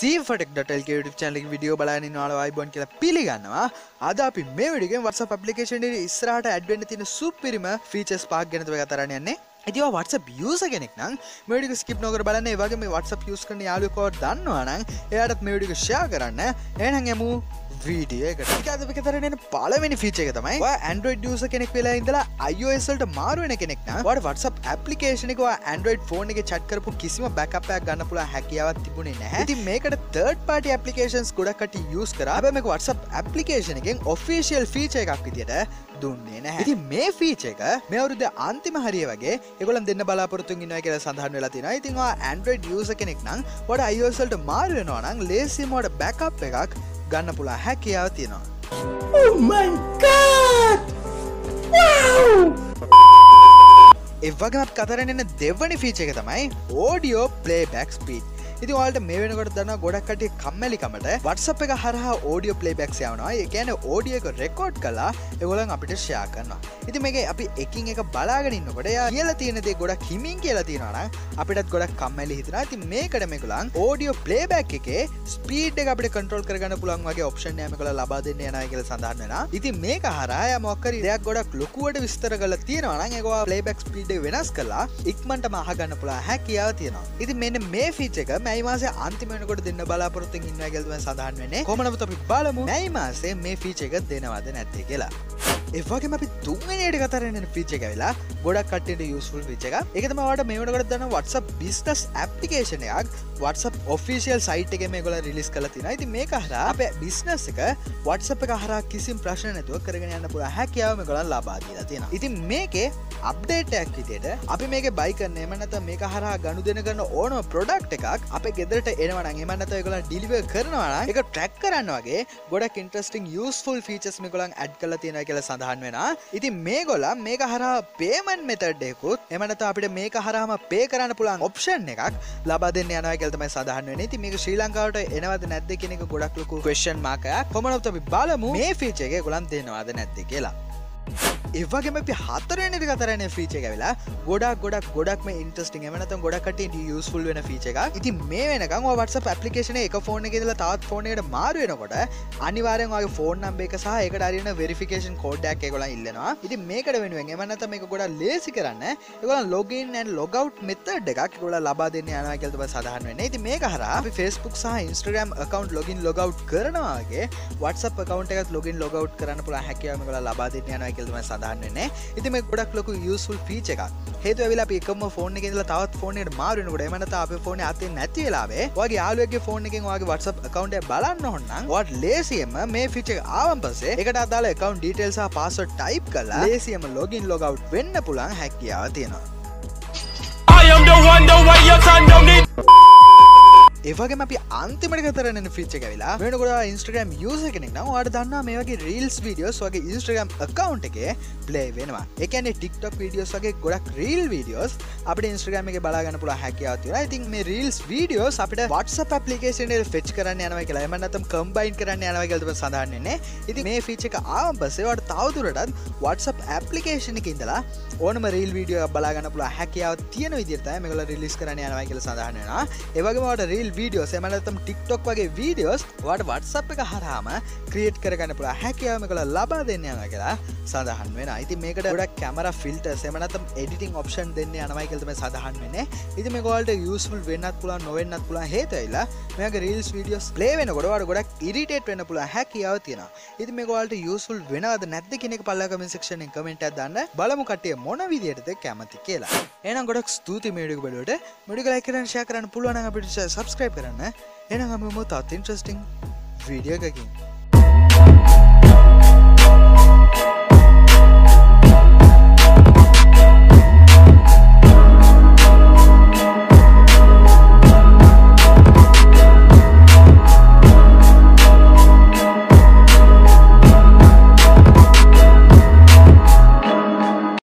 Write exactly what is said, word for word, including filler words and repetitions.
C four tech dot L K YouTube channel එකේ video බලන ඉන්න ඔයාලා ආයිබෝන් කියලා පිළිගන්නවා. අද අපි මේ වීඩියෝ එකෙන් WhatsApp application එකේ ඉස්සරහට ඇඩ් වෙන්න තියෙන සුපිරිම features පහක් ගැන තමයි කතා කරන්න යන්නේ. ඉතින් ඔය WhatsApp user කෙනෙක් නම් මේ වීඩියෝ එක skip නොකර බලන්න. ඒ වගේම මේ WhatsApp use කරන යාළුවෙක් කවුරුත් දන්නවා නම් එයාටත් මේ වීඩියෝ එක share කරන්න. එහෙනම් යමු වීඩියෝ එකට. ඒක අද අපි කතා කරන්නේ පළවෙනි feature එක තමයි. ඔයා Android user කෙනෙක් වෙලා ඉඳලා iOS වලට මාරු වෙන කෙනෙක් නම් ඔයාට WhatsApp application එක ඔයා Android phone එකේ chat කරපු කිසිම backup එකක් ගන්න පුළුවන් හැකියාවක් තිබුණේ නැහැ. ඉතින් මේකට third party applications ගොඩක් අටි use කරා. හැබැයි මේක WhatsApp application එකෙන් official feature එකක් විදියට දුන්නේ නැහැ. ඉතින් මේ feature එක මේ අවුරුද්දේ අන්තිම හරිය වගේ ඒගොල්ලන් දෙන්න බලාපොරොත්තු වෙනවා කියලා සඳහන් වෙලා තියෙනවා. ඉතින් ඔයා Android user කෙනෙක් නම් ඔයාට iOS වලට මාරු වෙනවා නම් ලේසිම ඔයාට backup එකක් ගන්න පුළුවන් හැකියාව තියෙනවා. Oh my god! Wow! ඒ වගේම අපි කතා කරන්නේ දෙවැනි feature එක තමයි audio playback speed. ඉතින් ඔයාලට මේ වෙනකොට දන්නවා ගොඩක් කට්ටිය කම්මැලිකමට WhatsApp එක හරහා audio playback යවනවා. ඒ කියන්නේ audio එක record කරලා ඒගොල්ලන් අපිට share කරනවා. ඉතින් මේකේ අපි එකින් එක බලාගෙන ඉන්නකොට යා කියලා තියෙන දේ ගොඩක් හිමින් කියලා තියෙනවා නම් අපිටත් ගොඩක් කම්මැලි හිතනවා. ඉතින් මේකට මේගොල්ලන් audio playback එකේ speed එක අපිට control කරගන්න පුළුවන් වගේ option එකක් මේගොල්ලන් ලබා දෙන්න යනවා කියලා සඳහන් වෙනවා. ඉතින් මේක හරහා යා මොකක් හරි දෙයක් ගොඩක් ලොකුවට විස්තර කරලා තියෙනවා නම් ඒක ඔයා playback speed එක වෙනස් කරලා ඉක්මනටම අහගන්න පුළුවන් හැකියාව තියෙනවා. ඉතින් මෙන්න මේ feature එක මේ මාසේ අන්තිම වෙනකොට දෙන්න බලාපොරොත්තුෙන් ඉන්නවා කියලා තමයි සඳහන් වෙන්නේ. කොහොම නමුත් අපි බලමු මේ මාසේ මේ feature එක දෙනවද නැද්ද කියලා. ඒ වගේම අපි තුන්වෙනි එකට කතා කරන feature එක වෙලා ගොඩක් කට්ටියට useful feature එකක්. ඒක තමයි ඔයාලට මේ වෙනකොට දන්න WhatsApp business application එකක් WhatsApp official site එකේ මේගොල්ලෝ release කරලා තියෙනවා. ඉතින් මේක හරහා අපේ business එක WhatsApp එක හරහා කිසිම ප්‍රශ්න නැතුව කරගෙන යන්න පුළුවන් හැකියාව මේගොල්ලෝ ලබා දීලා තියෙනවා. ඉතින් මේකේ update එකක් විදියට අපි මේකේ buy කරන එහෙම නැත්නම් මේක හරහා ගනුදෙනු කරන ඕනම product එකක් අපේ ගෙදරට එනවා නම් එහෙම නැත්නම් ඒගොල්ලන් ඩිලිවර් කරනවා නම් ඒක ට්‍රැක් කරන්න වගේ ගොඩක් ඉන්ටරෙස්ටිං යූස්ෆුල් ෆීචර්ස් මේගොල්ලන් ඇඩ් කරලා තියෙනවා කියලා සඳහන් වෙනවා. ඉතින් මේගොල්ලන් මේක හරහා payment method එකකුත් එහෙම නැත්නම් අපිට මේක හරහාම pay කරන්න පුළුවන් option එකක් ලබා දෙන්න යනවා කියලා තමයි සඳහන් වෙන්නේ. ඉතින් මේක ශ්‍රී ලංකාවට එනවද නැද්ද කියන එක ගොඩක් ලොකු question mark එකක්. කොහොම නමුත් අපි බලමු මේ feature එක ඒගොල්ලන් දෙනවද නැද්ද කියලා. ඒ වගේම අපි හතරවෙනි එක කතරන්නේ feature එක වෙලා ගොඩක් ගොඩක් ගොඩක්ම interesting එහෙම නැත්නම් ගොඩක් කට්ටියට useful වෙන feature එකක්. ඉතින් මේ වෙනකන් ඔය WhatsApp application එක එක phone එකේ ඉඳලා තවත් phone එකකට මාරු වෙනකොට අනිවාර්යෙන් ඔයාගේ phone number එක සහ ඒකට අරින verification code එකක් ඒගොල්ලන් ඉල්ලනවා. ඉතින් මේකට වෙනුවෙන් එහෙම නැත්නම් මේක ගොඩක් ලේසි කරන්න ඒගොල්ලන් login and logout method එකක් ඒගොල්ලන් ලබා දෙන්න යනවා කියලා තමයි සඳහන් වෙන්නේ. ඉතින් මේක හරහා අපි Facebook සහ Instagram account login logout කරනවා වගේ WhatsApp account එකත් login logout කරන්න පුළුවන් හැකියාව මේගොල්ලන් ලබා දෙන්න යනවා කියලා තමයි සඳහන් වෙන්නේ. ඉතින් මේ ගොඩක් ලොකු useful feature එකක්. හේතුව ඇවිල්ලා අපි එකම phone එකේ ඉඳලා තවත් phone එකකට මාරු වෙනකොට එහෙම නැත්නම් අපේ phone එකේ අතේ නැති වෙලාවේ ඔයාගේ යාළුවෙක්ගේ phone එකෙන් ඔයාගේ WhatsApp account එක බලන්න ඕන නම් ඔයාට ලේසියෙන්ම මේ feature එක ආවන් පස්සේ ඒකට අදාළ account details සහ password type කරලා ලේසියෙන්ම login log out වෙන්න පුළුවන් හැකියාව තියෙනවා. I am the one the way you turn don't need. ඒ වගේම අපි අන්තිමට කතා කරන feature එක ඇවිල්ලා වෙනකොට Instagram user කෙනෙක් නම් ඔයාට දන්නවා මේ වගේ reels videos වගේ Instagram account එකේ play වෙනවා. ඒ කියන්නේ TikTok videos වගේ ගොඩක් reel videos අපිට Instagram එකේ බලා ගන්න පුළුවන් හැකියාව තියෙනවා. ඉතින් මේ reels videos අපිට WhatsApp application එකේ fetch කරන්න යනවා කියලා එහෙම නැත්නම් combine කරන්න යනවා කියලා තමයි සඳහන් වෙන්නේ. ඉතින් මේ feature එක ආවන් පස්සේ ඔයාට තවදුරටත් WhatsApp application එකේ ඉඳලා ඕනම reel video එකක් බලා ගන්න පුළුවන් හැකියාව තියෙන විදිහට තමයි මේගොල්ලෝ release කරන්න යනවා කියලා සඳහන් වෙනවා. ඒ වගේම ඔයාට reel videos එහෙම නැත්නම් TikTok වගේ videos ඔයාට WhatsApp එක හරහාම create කරගන්න පුළුවන් හැකියාව මේකලා ලබා දෙන්න යනවා කියලා සඳහන් වෙනවා. ඉතින් මේකට ගොඩක් camera filters එහෙම නැත්නම් editing option දෙන්න යනවා කියලා තමයි සඳහන් වෙන්නේ. ඉතින් මේක ඔයාලට useful වෙන්නත් පුළුවන් නොවෙන්නත් පුළුවන්. හේතුව ඇවිල්ලා මේවාගේ reels videos play වෙනකොට ඔයාලට ගොඩක් irritate වෙන්න පුළුවන් හැකියාව තියෙනවා. ඉතින් මේක ඔයාලට useful වෙනවද නැද්ද කියන එක පල්ලා comment section එකේ comment එකක් දාන්න. බලමු කට්ටිය මොන විදියටද කැමති කියලා. එහෙනම් ගොඩක් ස්තුතියි මේ වීඩියෝ එක බලුවට. මේක like කරන්න share කරන්න පුළුවන් නම් අපිට subscribe කරන්න. එහෙනම් අපි මොකක්වත් interesting video එකකින්